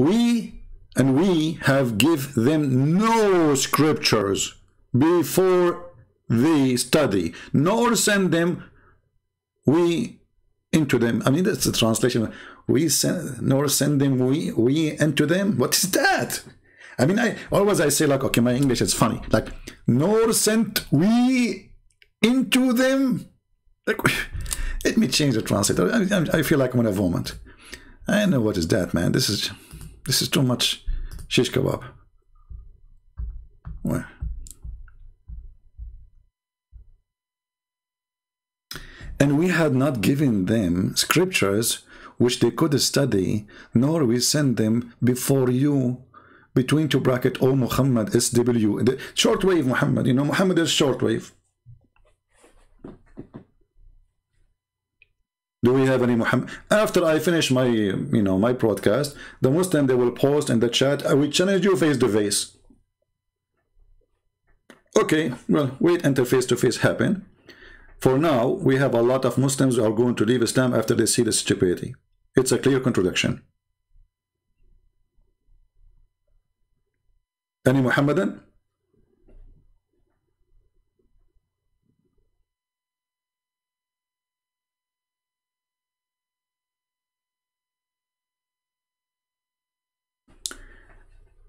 We have give them no scriptures before they study, nor send them we into them. I mean, that's the translation. We into them. What is that? I mean, I always say, like, okay, my English is funny. Like, nor sent we into them. Like, let me change the translator. I feel like I'm in a moment. I know what is that, man. This is too much shish kebab. Well, and we had not given them scriptures which they could study, nor we send them before you, between two brackets, O Muhammad, SW, the shortwave Muhammad. You know, Muhammad is shortwave. Do we have any Muhammad? After I finish my, you know, my broadcast, the Muslim, they will post in the chat, I will challenge you face to face. Okay, well, wait until face to face happen. For now, we have a lot of Muslims who are going to leave Islam after they see the stupidity. It's a clear contradiction. Any Muhammadan?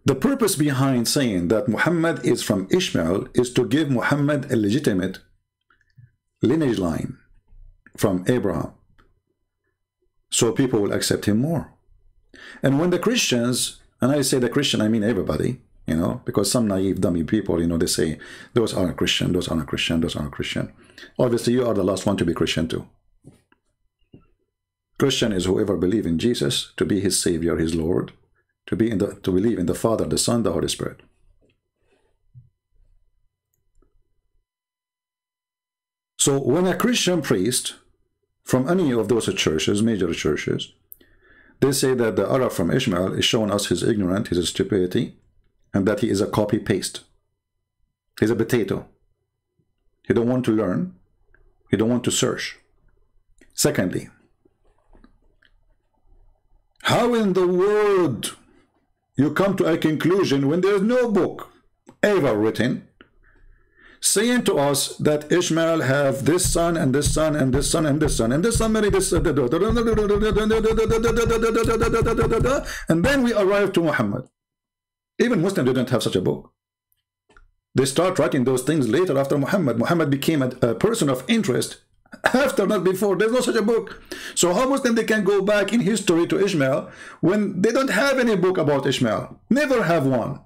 The purpose behind saying that Muhammad is from Ishmael is to give Muhammad a legitimate lineage line from Abraham, so people will accept him more. And when the Christians, and I say the Christian, I mean everybody, you know, because some naive dummy people, you know, they say those aren't Christian, those aren't Christian, those aren't Christian. Obviously you are the last one to be Christian too. Christian is whoever believes in Jesus to be his Savior, his Lord, to believe in the Father, the Son, the Holy Spirit. So when a Christian priest from any of those churches, major churches, they say that the Arab from Ishmael is showing us his ignorance, his stupidity, and that he is a copy-paste. He's a potato. He don't want to learn. He don't want to search. Secondly, how in the world you come to a conclusion when there's no book ever written saying to us that Ishmael have this son and this son and this son and this son and this son married this, and then we arrive to Muhammad? Even Muslims didn't have such a book. They start writing those things later after Muhammad. Muhammad became a person of interest after, not before. There's no such a book. So how Muslims they can go back in history to Ishmael when they don't have any book about Ishmael? Never have one.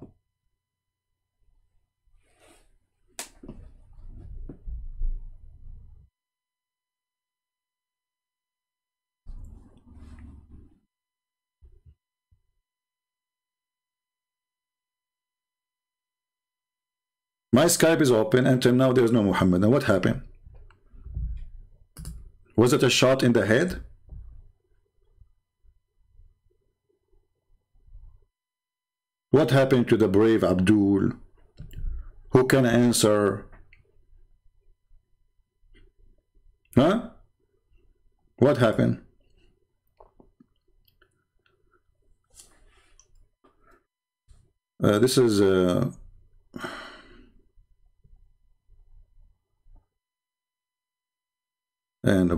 My Skype is open. Until now, there is no Muhammad. Now, what happened? Was it a shot in the head? What happened to the brave Abdul, who can answer? Huh? What happened? This is...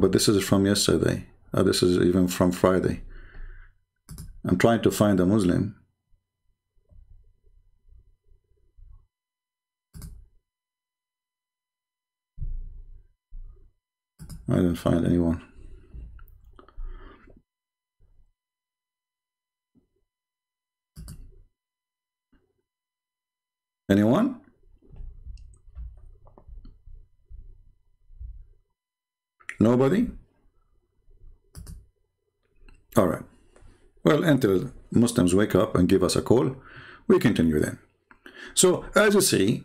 But this is from yesterday. This is even from Friday. I'm trying to find a Muslim. I didn't find anyone. Anyone? Nobody? All right. Well, until Muslims wake up and give us a call, we continue then. So, as you see,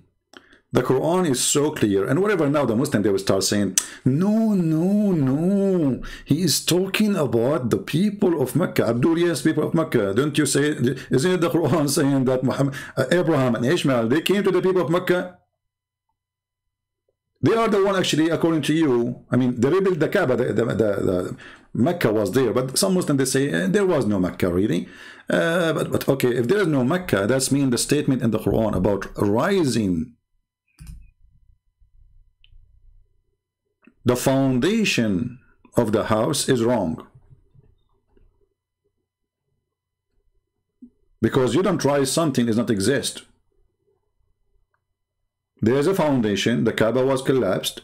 the Quran is so clear. And whatever now the Muslim, they will start saying, no, no, no. He is talking about the people of Mecca. Abdul, yes, people of Mecca. Don't you say, isn't it the Quran saying that Muhammad, Abraham and Ishmael, they came to the people of Mecca? They are the one, actually, according to you. I mean, they rebuilt the Kaaba. Mecca was there, but some Muslims, they say there was no Mecca really. But okay, if there is no Mecca, that's mean the statement in the Quran about rising the foundation of the house is wrong, because you don't rise something does not exist. There is a foundation, the Kaaba was collapsed,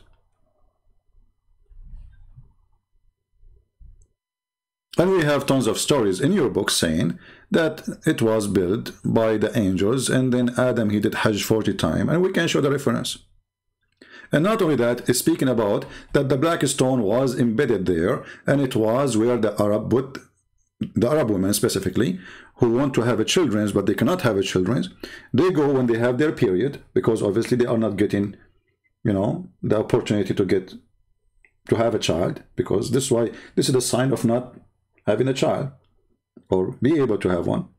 and we have tons of stories in your book saying that it was built by the angels, and then Adam, he did Hajj 40 times, and we can show the reference. And not only that, it's speaking about that the black stone was embedded there, and it was where the Arab put, the Arab women specifically, who want to have a children, but they cannot have a children. They go when they have their period, because obviously they are not getting, you know, the opportunity to get, to have a child, because this is why, this is a sign of not having a child, or be able to have one.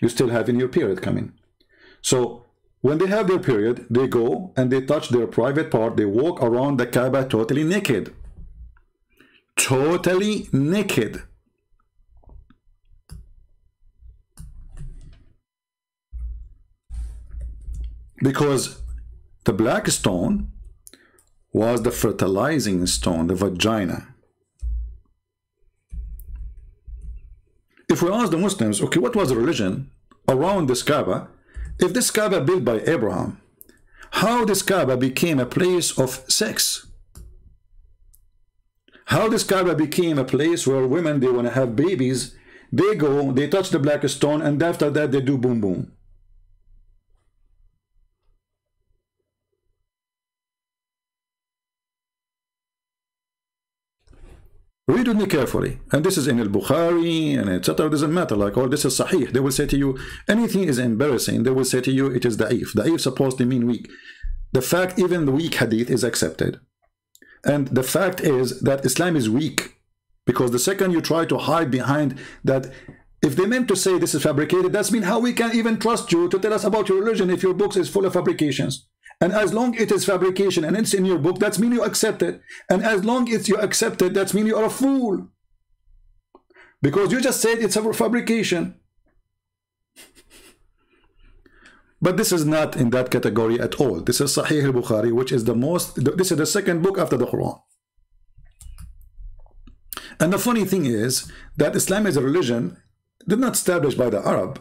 You still having your period coming. So when they have their period, they go and they touch their private part. They walk around the Kaaba totally naked. Totally naked. Because the black stone was the fertilizing stone, the vagina. If we ask the Muslims, okay, what was the religion around this Kaaba? If this Kaaba built by Abraham, how this Kaaba became a place of sex? How this Kaaba became a place where women, they want to have babies, they go, they touch the black stone, and after that they do boom boom. Read with me carefully, and this is in al-Bukhari and etc. Doesn't matter, like all this is sahih. They will say to you, anything is embarrassing, they will say to you it is da'if. Da'if supposed to mean weak. The fact, even the weak hadith is accepted, and the fact is that Islam is weak, because the second you try to hide behind that, if they meant to say this is fabricated, that's mean how we can even trust you to tell us about your religion if your books is full of fabrications. And as long it is fabrication and it's in your book, that's mean you accept it. And as long it's you accept it, that's mean you are a fool, because you just said it's a fabrication. But this is not in that category at all. This is Sahih al-Bukhari, which is the most, this is the second book after the Quran. And the funny thing is that Islam as a religion did not establish by the Arab.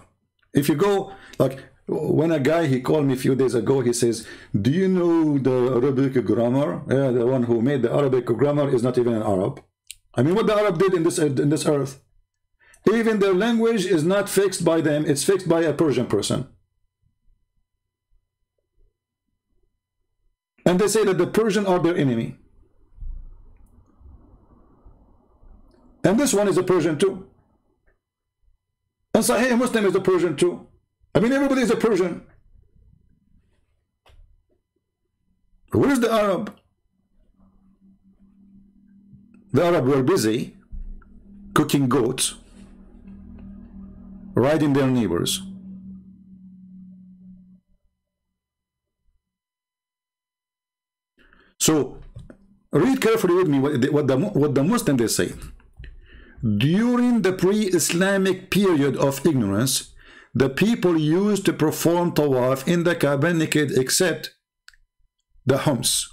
If you go, like, when a guy, he called me a few days ago, he says, do you know the Arabic grammar? Yeah, the one who made the Arabic grammar is not even an Arab. I mean, what the Arab did in this earth, even their language is not fixed by them, it's fixed by a Persian person. And they say that the Persians are their enemy, and this one is a Persian too, and Sahih Muslim is a Persian too. I mean, everybody is a Persian. Where is the Arab? The Arab were busy cooking goats, riding their neighbors. So, read carefully with me what the Muslims they say. During the pre-Islamic period of ignorance, the people used to perform tawaf in the Kaaba naked, except the Homs.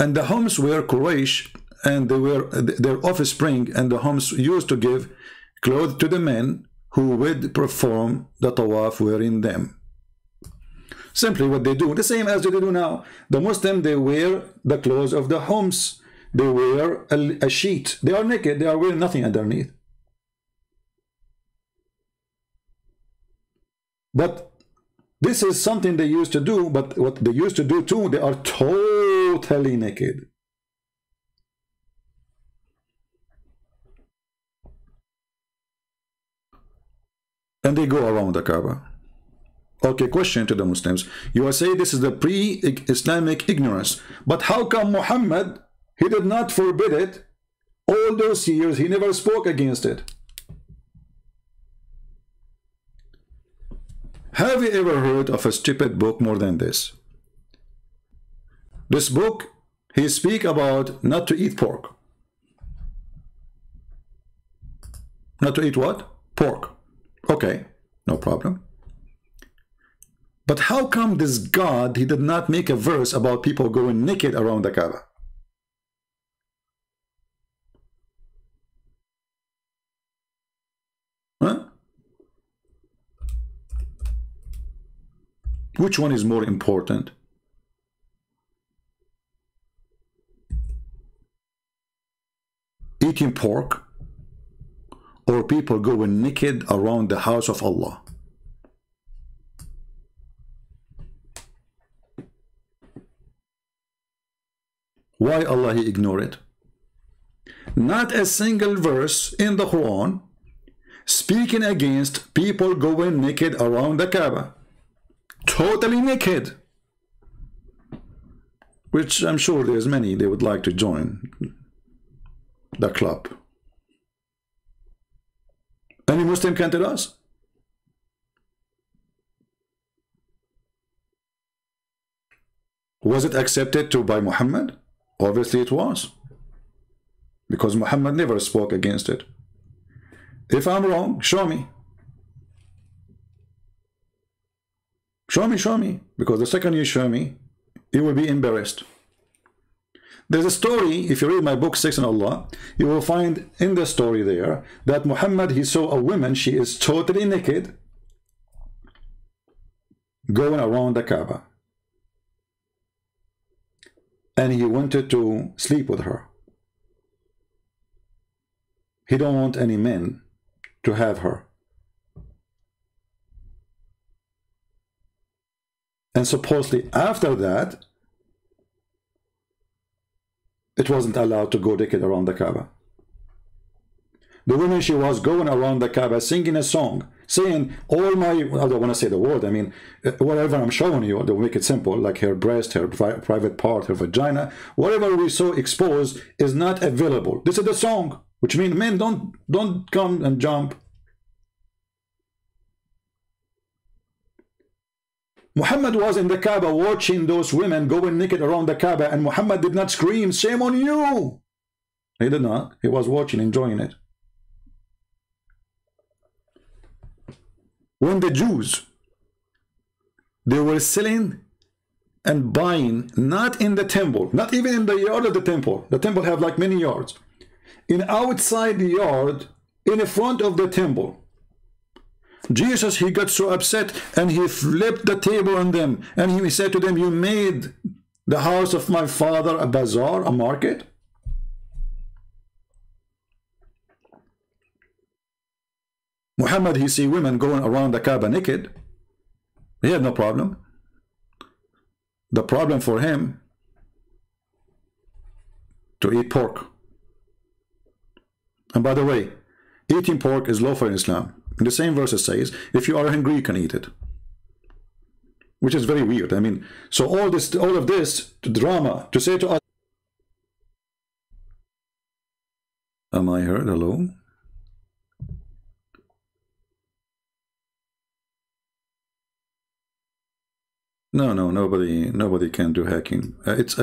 And the Homs were Quraysh, and they were their offspring, and the Homs used to give clothes to the men who would perform the tawaf wearing them. Simply what they do, the same as they do now. The Muslim, they wear the clothes of the Homs. They wear a sheet. They are naked. They are wearing nothing underneath. But this is something they used to do, but what they used to do too, they are totally naked. And they go around the Kaaba. Okay, question to the Muslims. You are saying this is the pre-Islamic ignorance, but how come Muhammad, he did not forbid it? All those years, he never spoke against it. Have you ever heard of a stupid book more than this? This book, he speaks about not to eat pork. Not to eat what? Pork. Okay, no problem. But how come this God, he did not make a verse about people going naked around the Kaaba? Huh? Which one is more important? Eating pork or people going naked around the house of Allah? Why Allah he ignored it? Not a single verse in the Quran speaking against people going naked around the Kaaba. Totally naked. Which I'm sure there's many they would like to join the club. Any Muslim can tell us? Was it accepted to by Muhammad? Obviously it was, because Muhammad never spoke against it. If I'm wrong, show me. Show me, because the second you show me, you will be embarrassed. There's a story, if you read my book, Six and Allah, you will find in the story there that Muhammad, he saw a woman, she is totally naked, going around the Kaaba. And he wanted to sleep with her. He don't want any men to have her. And supposedly after that, it wasn't allowed to go naked around the Kaaba. The woman, she was going around the Kaaba singing a song, saying, all my, I don't want to say the word, I mean, whatever I'm showing you, they'll make it simple, like her breast, her private part, her vagina, whatever we saw exposed is not available. This is the song, which means men don't come and jump. Muhammad was in the Kaaba watching those women going naked around the Kaaba, and Muhammad did not scream, shame on you. He did not. He was watching, enjoying it. When the Jews, they were selling and buying, not in the temple, not even in the yard of the temple. The temple have like many yards. In outside the yard, in the front of the temple, Jesus, he got so upset and he flipped the table on them, and he said to them, you made the house of my father a bazaar, a market? Muhammad, he see women going around the Kaaba naked. He had no problem. The problem for him, to eat pork. And by the way, eating pork is lawful in Islam. In the same verse it says, if you are hungry, you can eat it. Which is very weird. I mean, so all of this drama to say to us. Am I heard? Hello? No, nobody can do hacking. It's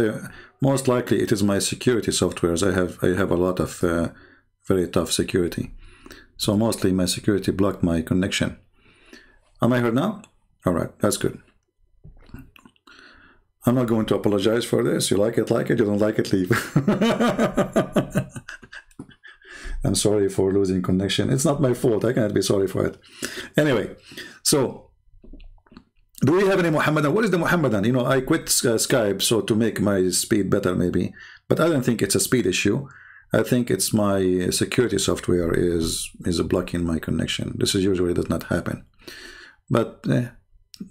most likely it is my security softwares. I have a lot of very tough security. So mostly my security blocked my connection. Am I heard now? All right, that's good. I'm not going to apologize for this. You like it, you don't like it, leave. I'm sorry for losing connection. It's not my fault, I cannot be sorry for it. Anyway, so do we have any Muhammadan? What is the Muhammadan? You know, I quit Skype, so to make my speed better maybe, but I don't think it's a speed issue. I think it's my security software is blocking my connection. This is usually does not happen, but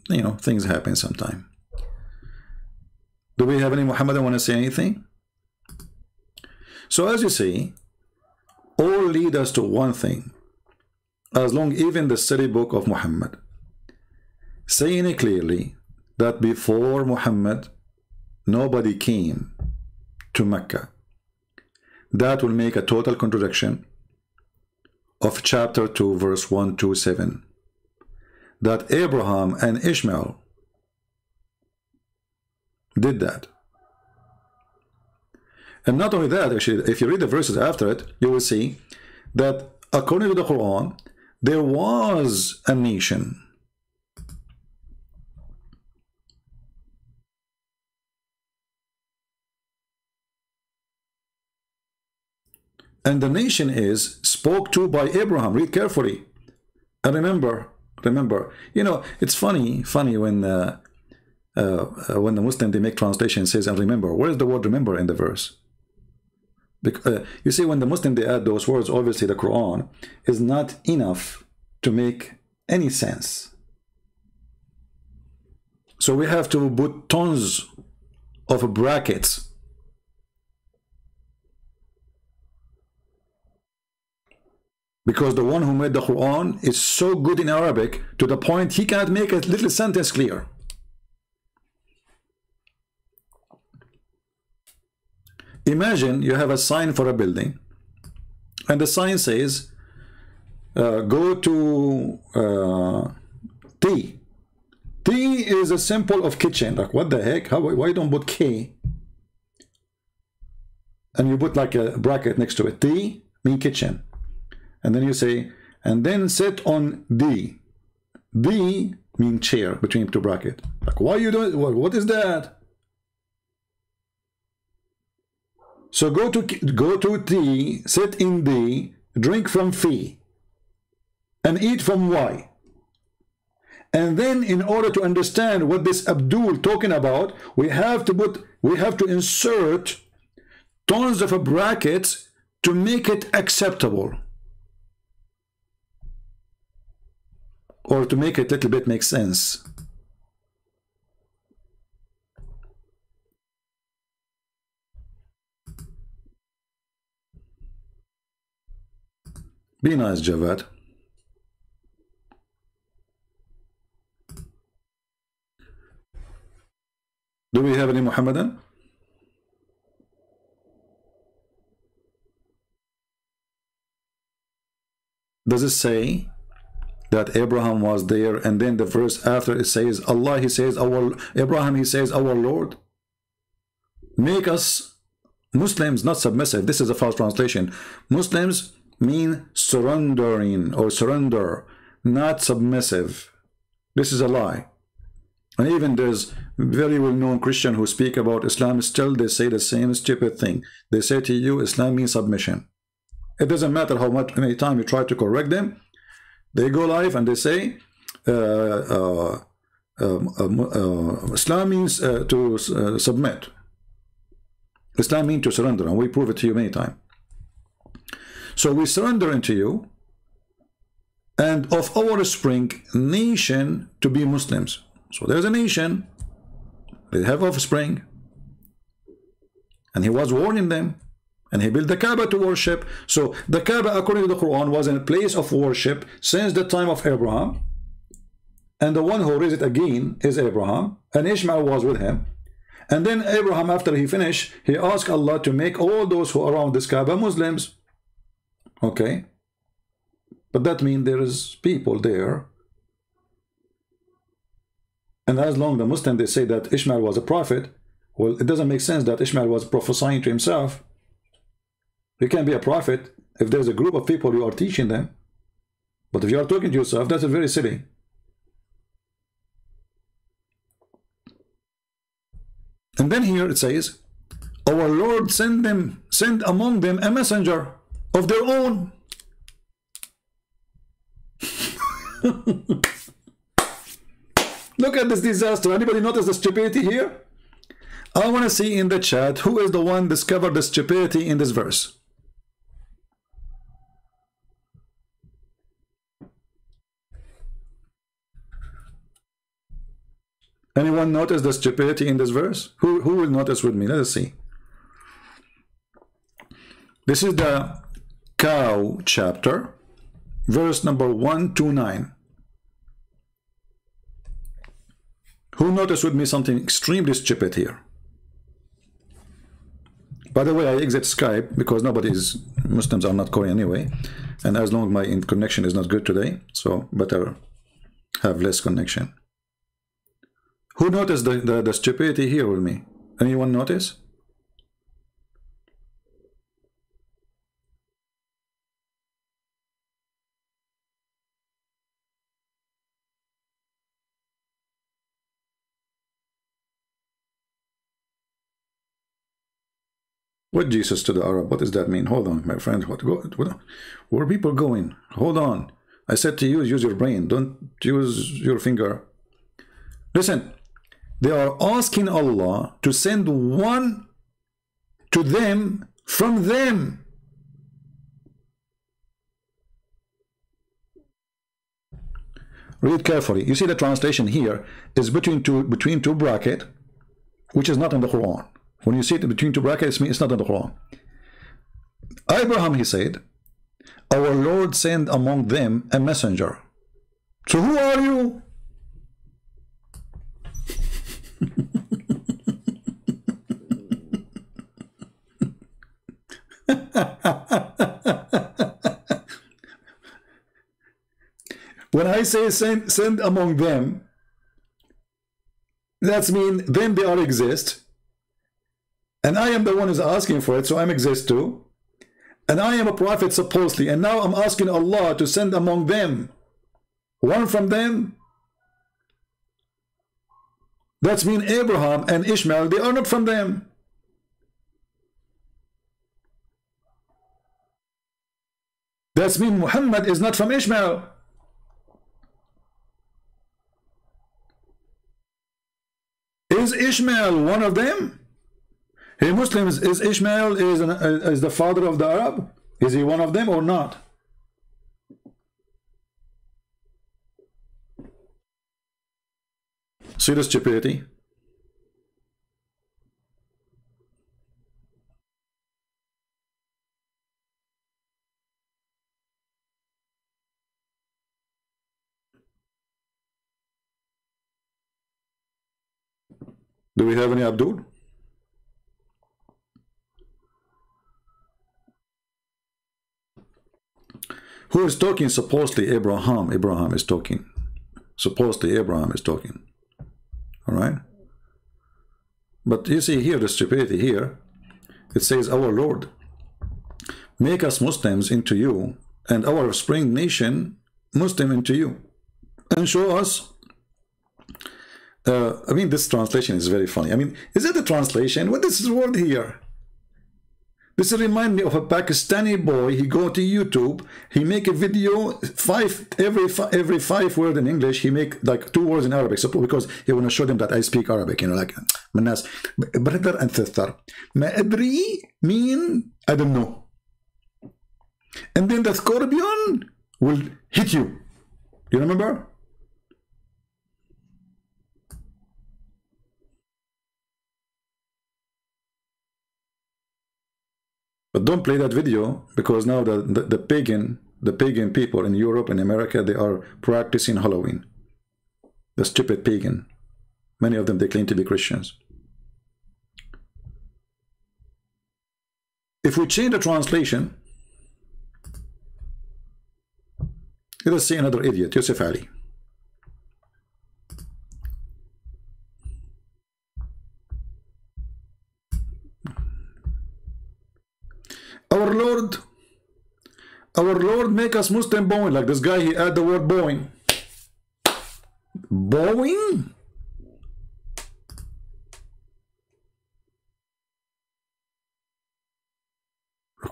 you know, things happen sometime. Do we have any Muhammadan want to say anything? So as you see, all lead us to one thing. As long even the study book of Muhammad, saying it clearly that before Muhammad, nobody came to Mecca. That will make a total contradiction of chapter 2 verse 127, that Abraham and Ishmael did that. And not only that, actually, if you read the verses after it, you will see that according to the Quran, there was a nation and the nation is spoke to by Abraham. Read carefully and remember, you know, it's funny when the Muslim, they make translation, says and remember. Where is the word remember in the verse? Because you see, when the Muslim, they add those words, obviously the Quran is not enough to make any sense. So we have to put tons of brackets. Because the one who made the Quran is so good in Arabic to the point he cannot make a little sentence clear. Imagine you have a sign for a building, and the sign says, go to T. T is a symbol of kitchen. Like, what the heck? How, why don't put K? And you put like a bracket next to it. T mean kitchen. And then you say, and then sit on D. D mean chair, between two brackets. Like, why you doing, what is that? So go to T, sit in D, drink from Phi, and eat from Y. And then, in order to understand what this Abdul talking about, we have to insert tons of brackets to make it acceptable, or to make it a little bit make sense. Be nice, Javad. Do we have any Muhammadan? Does it say that Abraham was there, and then the verse after it says Allah, he says our Abraham, he says our Lord? Make us Muslims not submissive. This is a false translation. Muslims mean surrendering or surrender, not submissive. This is a lie. And even there's very well-known Christian who speak about Islam, still they say the same stupid thing. They say to you, Islam means submission. It doesn't matter how much many time you try to correct them. They go live and they say Islam means to submit. Islam means to surrender, and we prove it to you many times. So we surrender unto you, and of our offspring, nation, to be Muslims. So there's a nation, they have offspring, and he was warning them, and he built the Kaaba to worship. So the Kaaba, according to the Quran, was in a place of worship since the time of Abraham, and the one who raised it again is Abraham, and Ishmael was with him. And then Abraham, after he finished, he asked Allah to make all those who are around this Kaaba Muslims. Okay, but that means there is people there, and as long as the Muslim, they say that Ishmael was a prophet, well, it doesn't make sense that Ishmael was prophesying to himself. You can't be a prophet if there's a group of people you are teaching them, but if you are talking to yourself, that's very silly. And then here it says, our Lord send among them a messenger of their own. Look at this disaster. Anybody notice the stupidity here? I want to see in the chat who is the one discovered the stupidity in this verse. Anyone notice the stupidity in this verse? Who will notice with me? Let us see. This is the cow chapter, verse number 129. Who noticed with me something extremely stupid here? By the way, I exit Skype because Muslims are not calling anyway, and as long as my connection is not good today, so better have less connection. Who noticed the stupidity here with me? Anyone notice? What Jesus to the Arab? What does that mean? Hold on, my friend. What? Where are people going? Hold on. I said to you, use your brain. Don't use your finger. Listen, they are asking Allah to send one to them from them. Read carefully. You see the translation here is between two brackets, which is not in the Quran. When you see it between two brackets, it's not in the Quran. Abraham, he said, our Lord sent among them a messenger. So who are you? When I say send among them, that means them, they all exist, and I am the one who's asking for it, so I'm exist too, and I am a prophet supposedly, and now I'm asking Allah to send among them one from them. That means Abraham and Ishmael, they are not from them. That means Muhammad is not from Ishmael. Is Ishmael one of them? Hey Muslims, is Ishmael is the father of the Arab? Is he one of them or not? See the stupidity. Do we have any Abdul? Who is talking? Supposedly Abraham. Abraham is talking. Supposedly Abraham is talking. All right. But you see here the stupidity here. It says, our Lord, make us Muslims into you, and our spring nation Muslim into you, and show us. I mean, this translation is very funny. I mean, is it a translation? What is this word here? This reminds me of a Pakistani boy. He go to YouTube. He make a video, every five words in English. He make like 2 words in Arabic. So because he want to show them that I speak Arabic. You know, like manas, brother and sister. Ma adri mean I don't know. And then the scorpion will hit you. You remember? But don't play that video, because now the pagan people in Europe and America, they are practicing Halloween. The stupid pagan. Many of them, they claim to be Christians. If we change the translation, let us see another idiot, Yusuf Ali. Our Lord, make us Muslim born. Like this guy, he add the word born. Born?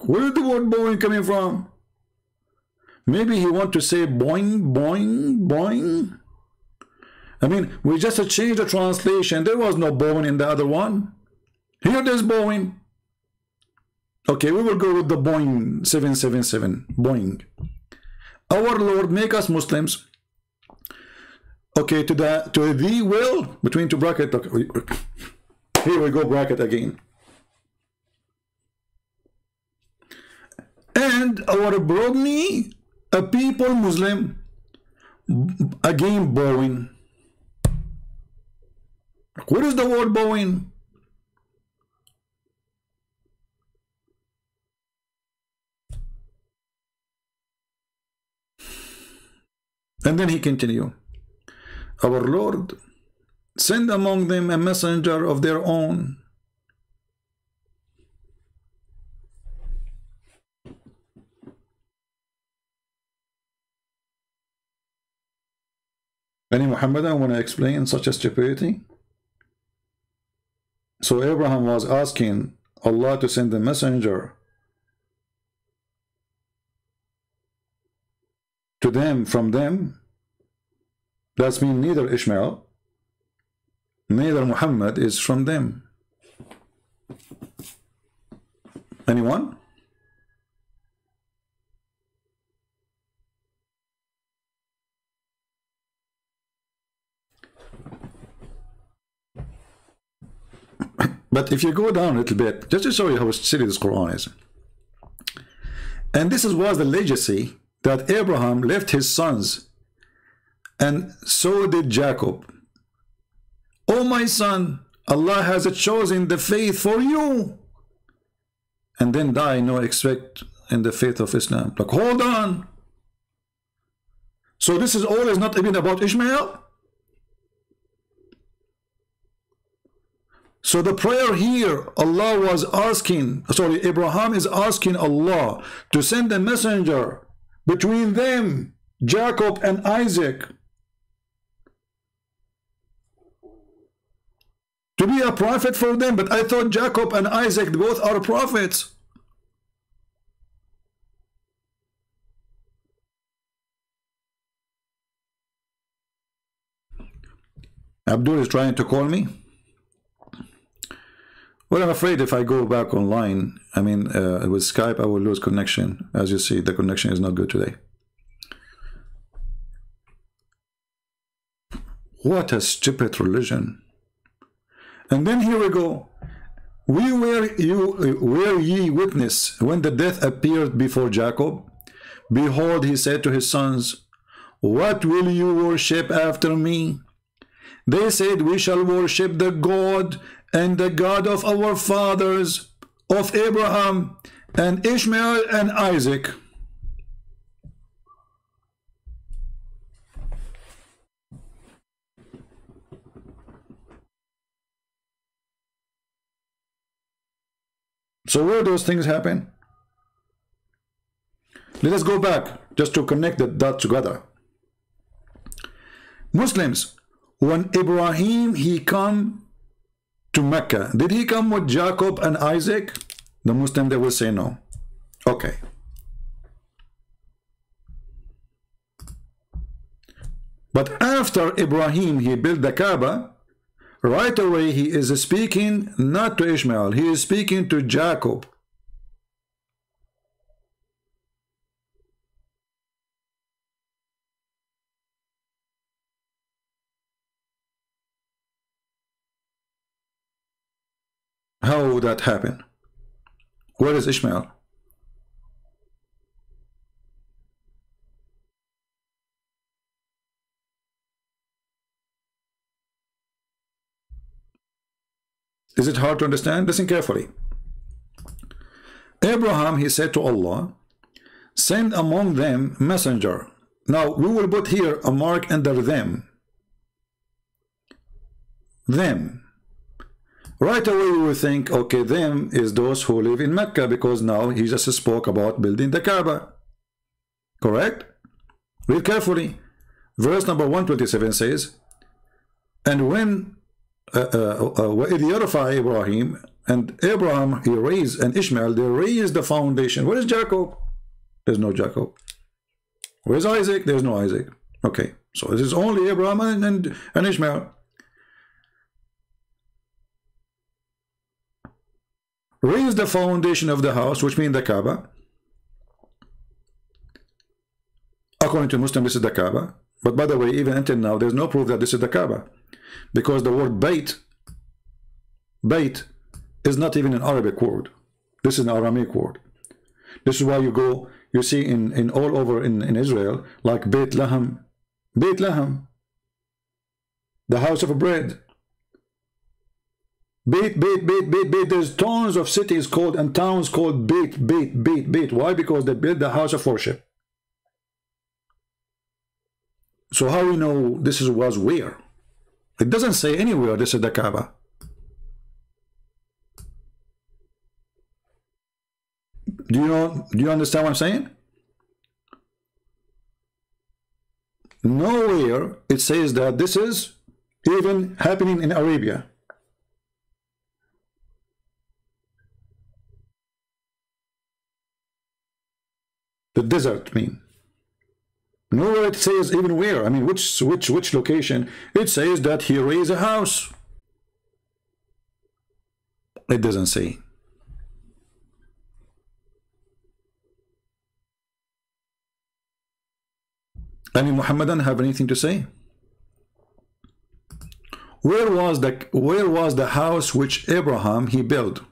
Where is the word born coming from? Maybe he want to say boing, boing, boing. I mean, we just changed the translation. There was no born in the other one. Here there's born. Okay, we will go with the Boeing 777. Boeing. Our Lord, make us Muslims. Okay, to the will, between two brackets. Okay. Here we go, bracket again. And our brought me a people Muslim. Again, Boeing. What is the word Boeing? And then he continued, our Lord, send among them a messenger of their own. Any Muhammadan want to explain such a stupidity? So Abraham was asking Allah to send the messenger to them from them, that means neither Ishmael, neither Muhammad is from them. Anyone? But if you go down a little bit, just to show you how silly this Quran is. And this was the legacy that Abraham left his sons, and so did Jacob. Oh my son, Allah has chosen the faith for you. And then die, no expect in the faith of Islam. Like, hold on. So this is always not even about Ishmael. So the prayer here, Allah was asking, sorry, Abraham is asking Allah to send a messenger between them, Jacob and Isaac, to be a prophet for them. But I thought Jacob and Isaac both are prophets. Abdul is trying to call me. Well, I'm afraid if I go back online, I mean, with Skype, I will lose connection. As you see, the connection is not good today. What a stupid religion. And then here we go. Were ye witness when the death appeared before Jacob? Behold, he said to his sons, what will you worship after me? They said, we shall worship the God and the God of our fathers, of Abraham and Ishmael and Isaac. So where those things happen? Let us go back just to connect the dots together. Muslims, when Ibrahim he come to Mecca, did he come with Jacob and Isaac? The Muslim they will say no. Okay. But after Ibrahim he built the Kaaba, right away he is speaking not to Ishmael, he is speaking to Jacob. How would that happen? Where is Ishmael? Is it hard to understand? Listen carefully. Abraham, he said to Allah, send among them messenger. Now, we will put here a mark under them. Them. Right away, we will think, okay, them is those who live in Mecca, because now he just spoke about building the Kaaba. Correct? Read carefully. Verse number 127 says, and when وَإِذْ Ibrahim, and Abraham he raised, and Ishmael they raised the foundation. Where is Jacob? There's no Jacob. Where's Isaac? There's no Isaac. Okay, so this is only Abraham and Ishmael. Raised the foundation of the house, which means the Kaaba. According to Muslim, this is the Kaaba. But by the way, even until now, there's no proof that this is the Kaaba, because the word Bayt is not even an Arabic word. This is an Aramaic word. This is why you go, you see in all over in Israel, like Beit Lahem, the house of bread. Beit. There's tons of cities called and towns called Beit. Why? Because they built the house of worship. So how we know this was where? It doesn't say anywhere this is the Kaaba. Do you understand what I'm saying? Nowhere it says that this is even happening in Arabia. the desert mean? Nowhere it says even where. I mean, which location. It says that he raised a house. It doesn't say. Any Muhammadan have anything to say? Where was the house which Abraham he built?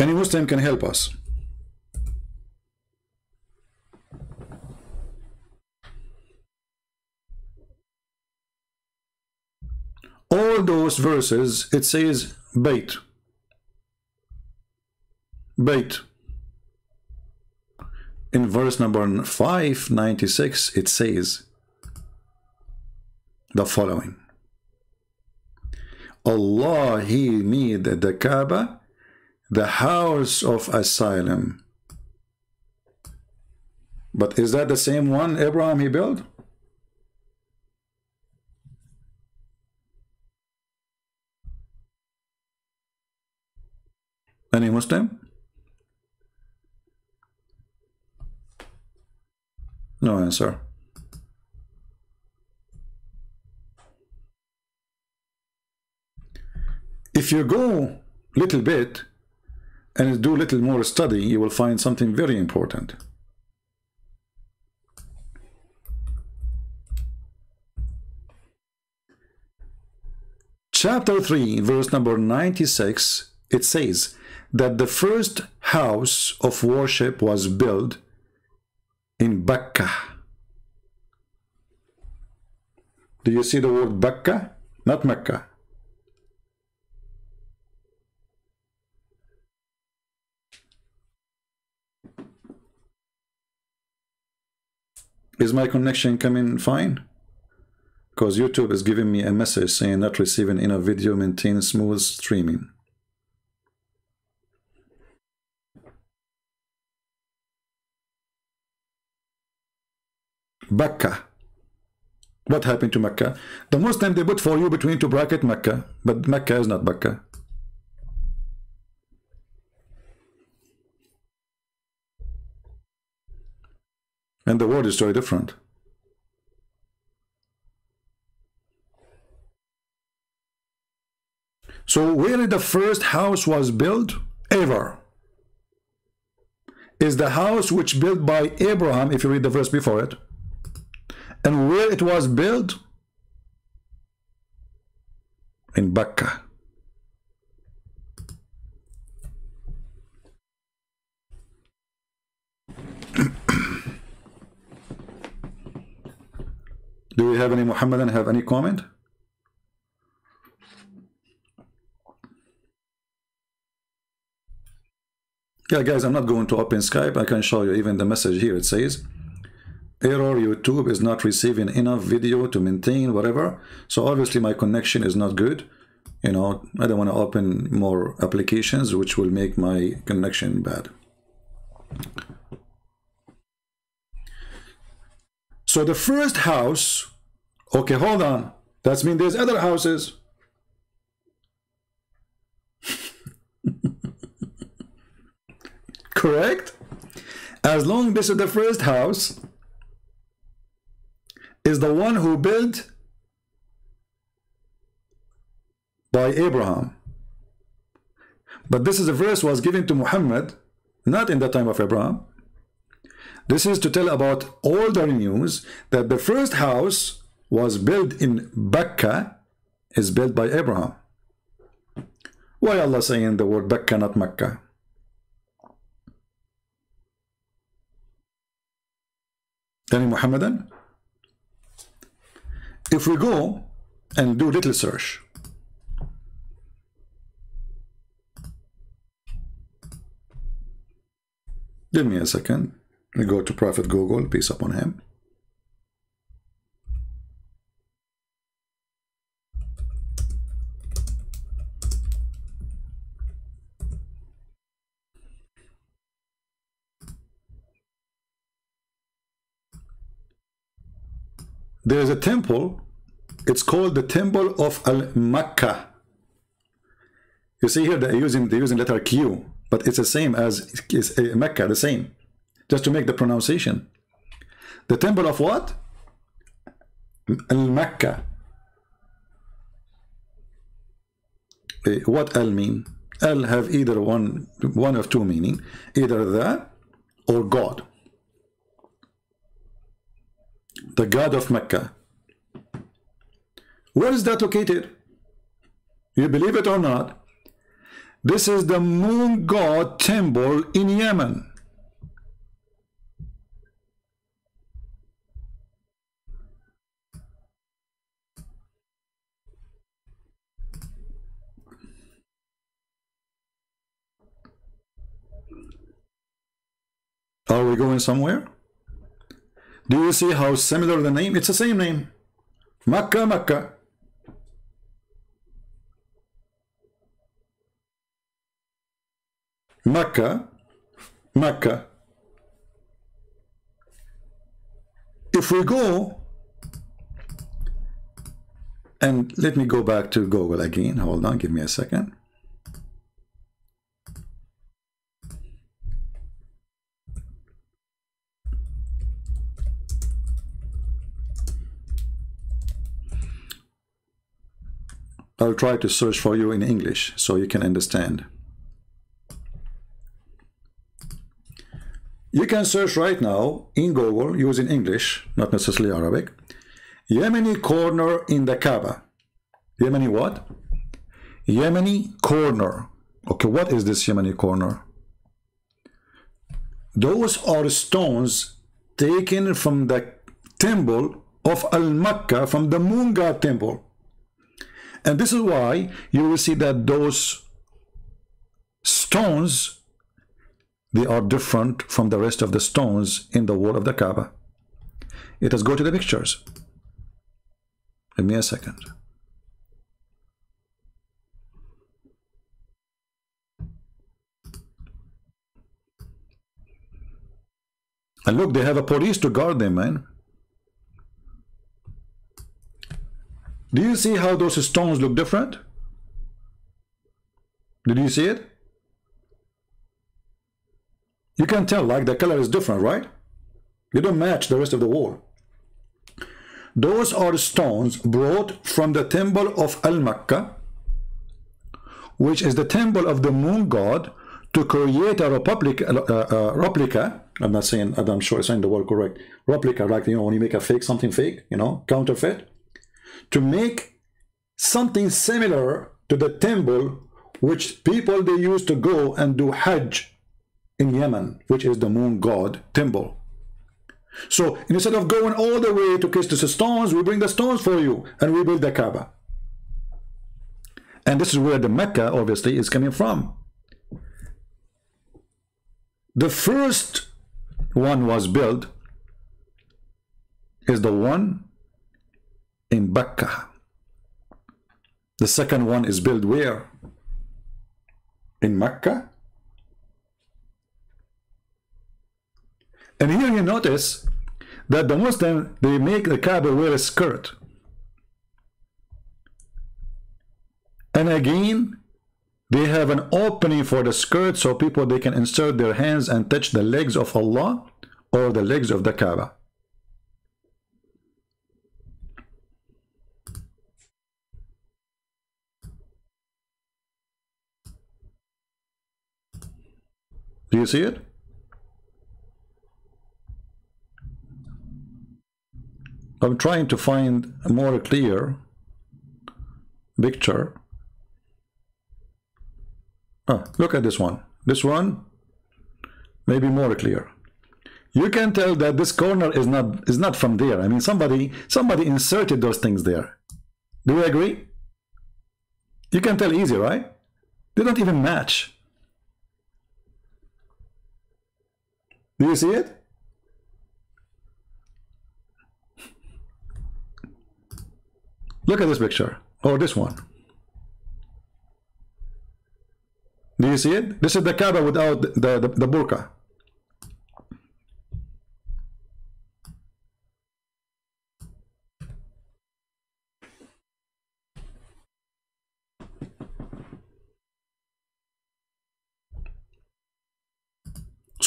Any Muslim can help us. All those verses, it says Bait. Bait. In verse number 596, it says the following: Allah, he made the Kaaba, the house of asylum. But is that the same one Abraham he built? Any Muslim? No answer. If you go little bit and do little more study, you will find something very important. Chapter 3, verse number 96, it says that the first house of worship was built in Bakkah. Do you see the word Bakkah? Not Mecca. Is my connection coming fine? Because YouTube is giving me a message saying not receiving inner video, maintain smooth streaming. Bakkah. What happened to Mecca? The Muslim, they put for you between two bracket Mecca, but Mecca is not Bakkah. And the word is very different. So where the first house was built ever is the house which built by Abraham, if you read the verse before it. And where it was built? In Bakkah. Do we have any Muhammadan have any comment? Yeah, guys, I'm not going to open Skype. I can show you even the message here. It says error, YouTube is not receiving enough video to maintain whatever. So obviously my connection is not good. You know, I don't want to open more applications which will make my connection bad. So the first house, okay, hold on, that means there's other houses. Correct? As long as this is the first house, is the one who built by Abraham. But this is a verse was given to Muhammad, not in the time of Abraham. This is to tell about older news that the first house was built in Bakkah is built by Abraham. Why Allah saying the word Bakkah, not Mecca? Any Muhammadan? If we go and do little search, give me a second. We go to Prophet Google, peace upon him. There is a temple, it's called the Temple of Al-Makkah. You see here they're using letter Q, but it's the same as Mecca, the same, just to make the pronunciation. The temple of what? Al-Mecca. What Al mean? Al have either one of two meaning, either that or God. The God of Mecca. Where is that located? You believe it or not? This is the moon god temple in Yemen. Are we going somewhere? Do you see how similar the name? It's the same name. Mecca, Mecca. Mecca, Mecca. If we go, and let me go back to Google again. Hold on, give me a second. I'll try to search for you in English so you can understand. You can search right now in Google using English, not necessarily Arabic. Yemeni corner in the Kaaba. Yemeni what? Yemeni corner. Okay, what is this Yemeni corner? Those are stones taken from the temple of Al-Mecca, from the moon god temple. And this is why you will see that those stones, they are different from the rest of the stones in the wall of the Kaaba. Let us go to the pictures. Give me a second. And look, they have a police to guard them, man. Do you see how those stones look different? Did you see it? You can tell, like, the color is different, right? They don't match the rest of the wall. Those are stones brought from the temple of Al-Mecca, which is the temple of the moon god, to create a replica. I'm not saying, I'm sure I'm saying the word correct. Replica, like, you know, when you make a fake, something fake, you know, counterfeit, to make something similar to the temple which people they used to go and do Hajj in Yemen, which is the moon god temple. So instead of going all the way to kiss the stones, we bring the stones for you and we build the Kaaba. And this is where the Mecca obviously is coming from. The first one was built is the one in Mecca. The second one is built where? In Mecca. And here you notice that the Muslim, they make the Kaaba wear a skirt. And again, they have an opening for the skirt so people, they can insert their hands and touch the legs of Allah or the legs of the Kaaba. Do you see it? I'm trying to find a more clear picture. Ah, look at this one. This one may be more clear. You can tell that this corner is not from there. I mean, somebody inserted those things there. Do you agree? You can tell easy, right? They don't even match. Do you see it? Look at this picture, or this one. Do you see it? This is the Kaaba without the burqa.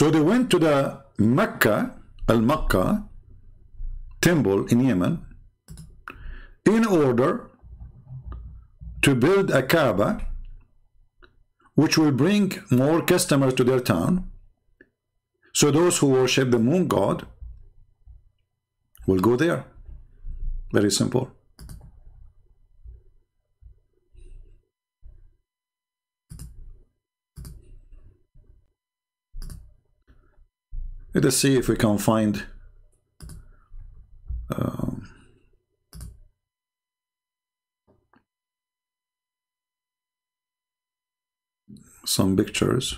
So they went to the Mecca, Al-Makkah temple in Yemen, in order to build a Kaaba, which will bring more customers to their town. So those who worship the moon god will go there. Very simple. Let us see if we can find some pictures.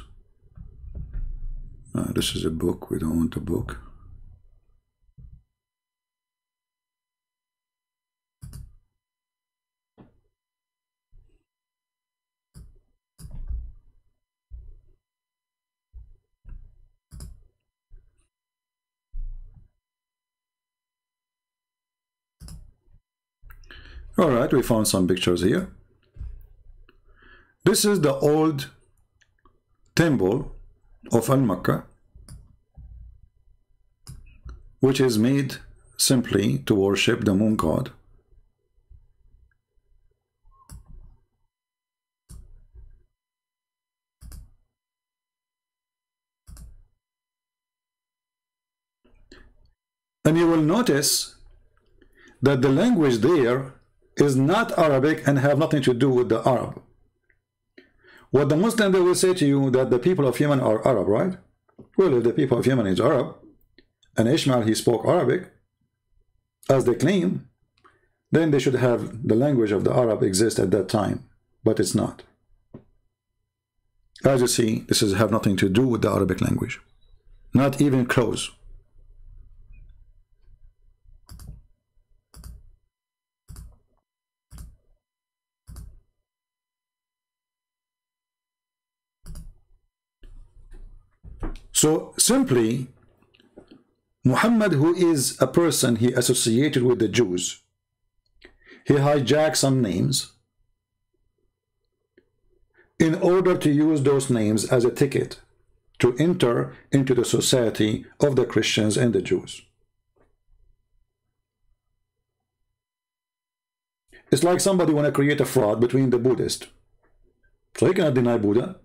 This is a book. We don't want a book. All right, we found some pictures here. This is the old temple of Al-Makkah, which is made simply to worship the moon god. And you will notice that the language there is not Arabic and have nothing to do with the Arab. What the Muslim, they will say to you that the people of Yemen are Arab, right? Well, if the people of Yemen is Arab, and Ishmael, he spoke Arabic, as they claim, then they should have the language of the Arab exist at that time, but it's not. As you see, this is have nothing to do with the Arabic language, not even close. So simply, Muhammad, who is a person, he associated with the Jews, he hijacked some names in order to use those names as a ticket to enter into the society of the Christians and the Jews. It's like somebody want to create a fraud between the Buddhists. So he cannot deny Buddha.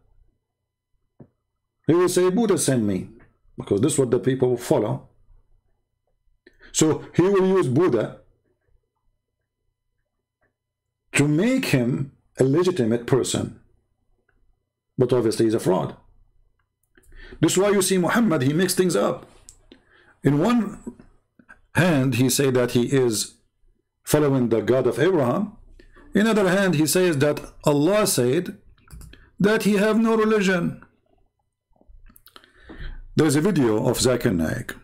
He will say, Buddha sent me, because this is what the people follow. So he will use Buddha to make him a legitimate person, but obviously he's a fraud. This is why you see Muhammad, he mixes things up. In one hand, he says that he is following the God of Abraham. In other hand, he says that Allah said that he have no religion. There's a video of Zakir Naik.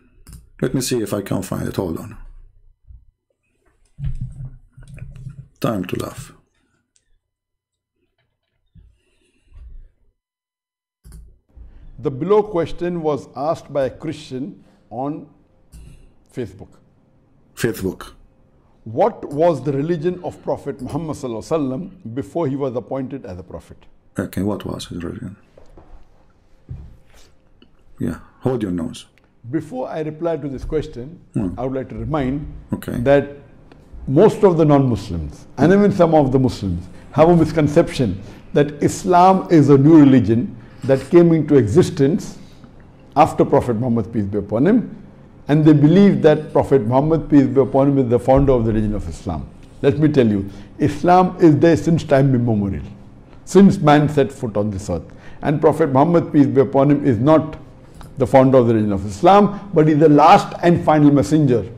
Let me see if I can find it. Hold on. Time to laugh. The below question was asked by a Christian on Facebook. Facebook. What was the religion of Prophet Muhammad Sallallahu Alaihi Wasallam before he was appointed as a prophet? Okay, what was his religion? Yeah, hold your nose. Before I reply to this question, I would like to remind that most of the non-Muslims and even some of the Muslims have a misconception that Islam is a new religion that came into existence after Prophet Muhammad, peace be upon him, and they believe that Prophet Muhammad, peace be upon him, is the founder of the religion of Islam. Let me tell you, Islam is there since time immemorial, since man set foot on this earth, and Prophet Muhammad, peace be upon him, is not the founder of the religion of Islam, but he is the last and final messenger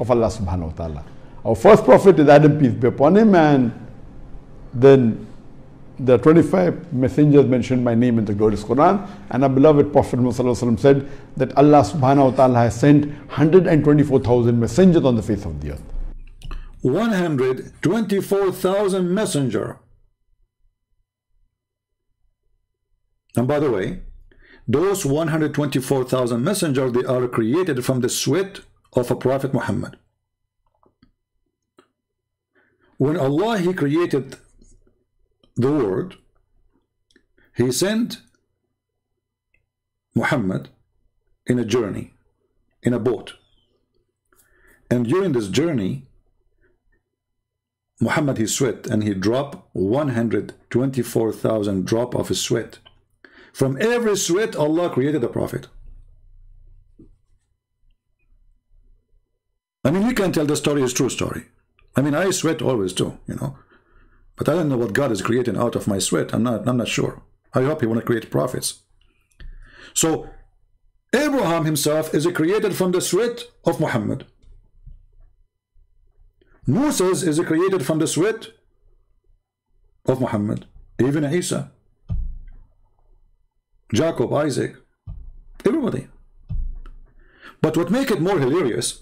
of Allah subhanahu wa ta'ala. Our first prophet is Adam, peace be upon him, and then there are 25 messengers mentioned by name in the glorious Quran, and our beloved Prophet Muhammad said that Allah subhanahu wa ta'ala has sent 124,000 messengers on the face of the earth. 124,000 messengers. And by the way, those 124,000 messengers, they are created from the sweat of a Prophet Muhammad. When Allah, he created the world, he sent Muhammad in a journey, in a boat. And during this journey, Muhammad, he sweat, and he dropped 124,000 drop of his sweat. From every sweat, Allah created a prophet. I mean, we can tell the story is true story. I mean, I sweat always too, you know. But I don't know what God is creating out of my sweat. I'm not sure. I hope he want to create prophets. So Abraham himself is created from the sweat of Muhammad. Moses is created from the sweat of Muhammad. Even Isa, Jacob, Isaac, everybody. But what makes it more hilarious,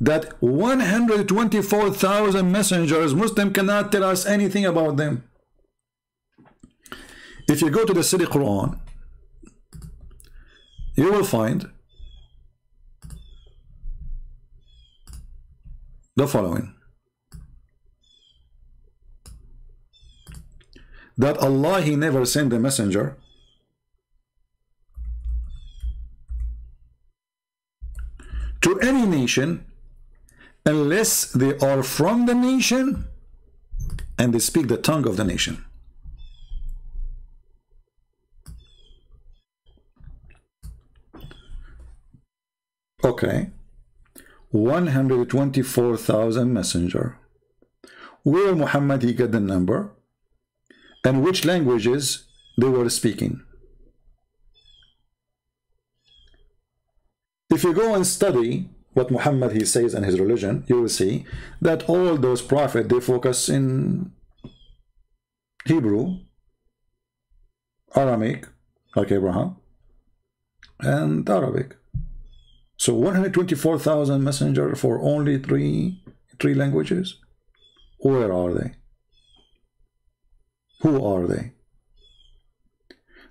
that 124,000 messengers, Muslim cannot tell us anything about them. If you go to the Sahih Quran, you will find the following, that Allah, he never sent a messenger to any nation unless they are from the nation and they speak the tongue of the nation. Okay, 124,000 messenger. Where Muhammad he got the number, and which languages they were speaking. If you go and study what Muhammad he says in his religion, you will see that all those prophets, they focus in Hebrew, Aramaic, like Abraham, and Arabic. So 124,000 messengers for only three languages. Where are they? Who are they?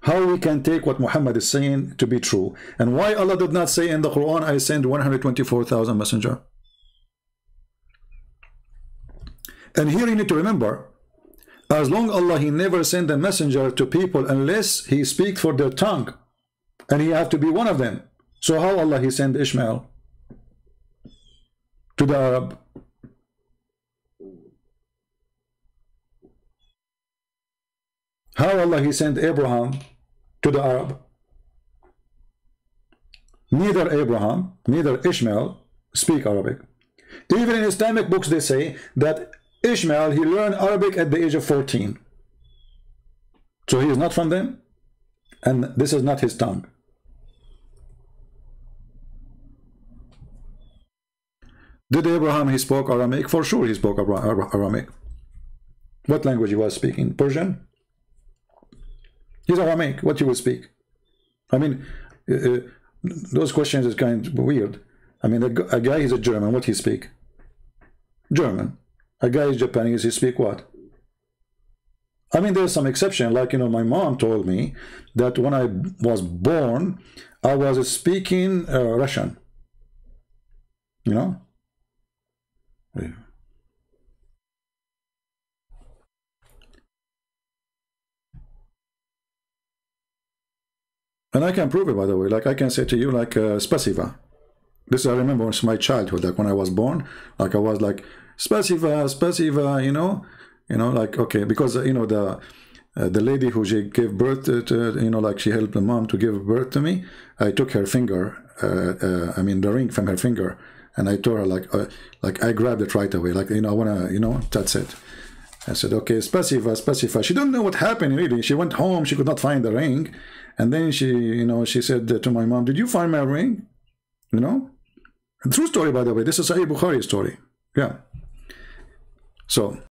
How we can take what Muhammad is saying to be true? And why Allah did not say in the Quran, I send 124,000 messengers? And here you need to remember, as long as Allah, he never sent a messenger to people unless he speaks for their tongue, and he have to be one of them. So how Allah he sent Ishmael to the Arab? How Allah he sent Abraham to the Arab? Neither Abraham, neither Ishmael speak Arabic. Even in Islamic books they say that Ishmael, he learned Arabic at the age of 14. So he is not from them, and this is not his tongue. Did Abraham, he spoke Aramaic? For sure he spoke Aramaic. What language he was speaking? Persian? He's Aramaic. What he will speak? I mean, those questions is kind of weird. I mean, a guy is a German. What he speak? German. A guy is Japanese. He speak what? I mean, there's some exception. Like, you know, my mom told me that when I was born, I was speaking Russian. You know? Yeah. And I can prove it, by the way. Like, I can say to you, like, spasiba. This I remember was my childhood. Like, when I was born, like, I was like, spasiba, spasiba, you know, like, okay, because, you know, the lady who she gave birth to, you know, like, she helped the mom to give birth to me. I took her finger, I mean, the ring from her finger. And I told her, like I grabbed it right away. Like, you know, I want to, you know, that's it. I said, okay, spasiba, spasiba. She don't know what happened, really. She went home. She could not find the ring. And then she, you know, she said to my mom, did you find my ring? You know? True story, by the way. This is Sahih Bukhari story. Yeah. So...